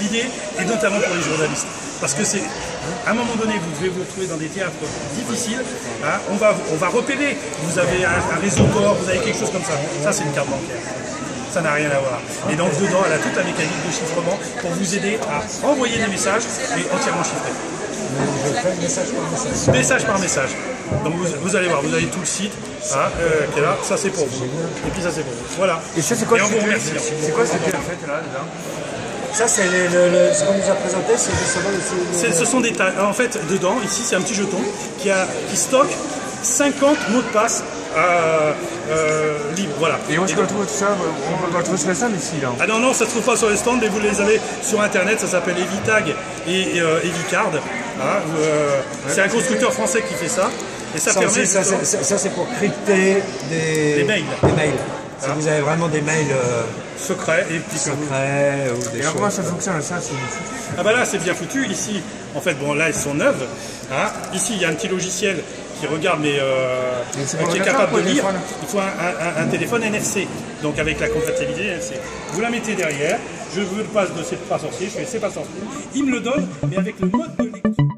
L'idée, et notamment pour les journalistes, parce que c'est à un moment donné, vous devez vous retrouver dans des théâtres difficiles, hein, on va repérer, vous avez un réseau corps, vous avez quelque chose comme ça, ça c'est une carte bancaire, ça n'a rien à voir. Et donc dedans, elle a toute la mécanique de chiffrement pour vous aider à envoyer des messages, mais entièrement chiffrés. Je fais message par message. Message par message. Donc vous allez voir, vous avez tout le site, hein, qui est là, ça c'est pour vous, et puis ça c'est pour vous, voilà. Et ça c'est quoi, c'est en fait là. Ça, c'est ce qu'on nous a présenté, c'est justement... Ce sont des tags. En fait, dedans, ici, c'est un petit jeton qui stocke 50 mots de passe libres. Voilà. Et où est-ce qu'on trouve tout ça? On doit le trouver sur les stands ici, là. Ah non, non, ça ne se trouve pas sur les stands, mais vous les avez sur Internet, ça s'appelle EVITAG et EVICARD. Hein, c'est un constructeur français qui fait ça. Et ça permet... Ça, c'est pour crypter des mails. Des mails. Si vous avez vraiment des mails secrets et puis secrets ou des choses. Comment ça fonctionne ça? Ah bah là c'est bien foutu. Ici, en fait, bon là elles sont neuves. Hein. Ici il y a un petit logiciel qui regarde mais qui est capable de lire. Il faut un téléphone NFC. Donc avec la compatibilité NFC. Vous la mettez derrière. Je veux le passe de C'est pas sorcier. Je fais C'est pas sorcier. Il me le donne mais avec le mode de lecture.